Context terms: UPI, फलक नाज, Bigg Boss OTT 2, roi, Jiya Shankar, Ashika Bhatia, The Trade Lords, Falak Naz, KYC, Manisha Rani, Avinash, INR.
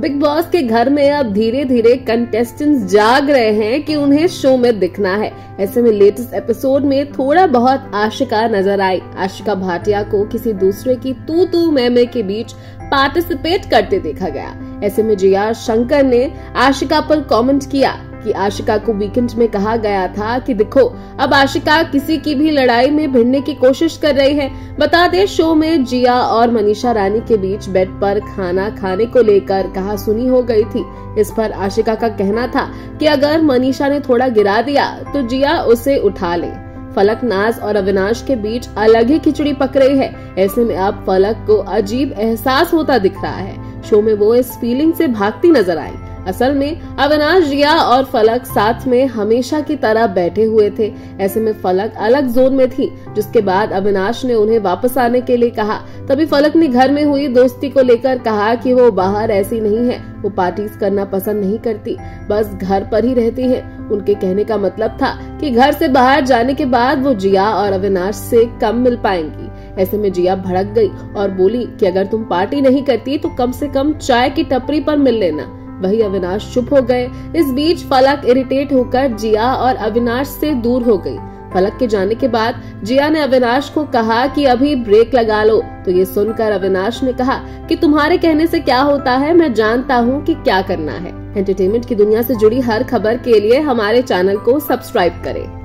Big boss के घर में अब धीरे धीरे कंटेस्टेंट्स जाग रहे हैं कि उन्हें शो में दिखना है। ऐसे में लेटेस्ट एपिसोड में थोड़ा बहुत आशिका नजर आई। आशिका भाटिया को किसी दूसरे की तू तू मैं के बीच पार्टिसिपेट करते देखा गया। ऐसे में जिया शंकर ने आशिका पर कमेंट किया कि आशिका को वीकेंड में कहा गया था कि देखो अब आशिका किसी की भी लड़ाई में भिड़ने की कोशिश कर रही है। बता दे शो में जिया और मनीषा रानी के बीच बेड पर खाना खाने को लेकर कहा सुनी हो गई थी। इस पर आशिका का कहना था कि अगर मनीषा ने थोड़ा गिरा दिया तो जिया उसे उठा ले। फलक नाज और अविनाश के बीच अलग ही खिचड़ी पक रही है। ऐसे में अब फलक को अजीब एहसास होता दिख रहा है। शो में वो इस फीलिंग से भागती नजर आई। असल में अविनाश, जिया और फलक साथ में हमेशा की तरह बैठे हुए थे। ऐसे में फलक अलग जोन में थी, जिसके बाद अविनाश ने उन्हें वापस आने के लिए कहा। तभी फलक ने घर में हुई दोस्ती को लेकर कहा कि वो बाहर ऐसी नहीं है, वो पार्टीज करना पसंद नहीं करती, बस घर पर ही रहती है। उनके कहने का मतलब था कि घर से बाहर जाने के बाद वो जिया और अविनाश से कम मिल पाएंगी। ऐसे में जिया भड़क गई और बोली कि अगर तुम पार्टी नहीं करती तो कम से कम चाय की टपरी पर मिल लेना। वही अविनाश चुप हो गए। इस बीच फलक इरिटेट होकर जिया और अविनाश से दूर हो गई। फलक के जाने के बाद जिया ने अविनाश को कहा कि अभी ब्रेक लगा लो, तो ये सुनकर अविनाश ने कहा कि तुम्हारे कहने से क्या होता है, मैं जानता हूँ कि क्या करना है। एंटरटेनमेंट की दुनिया से जुड़ी हर खबर के लिए हमारे चैनल को सब्सक्राइब करें।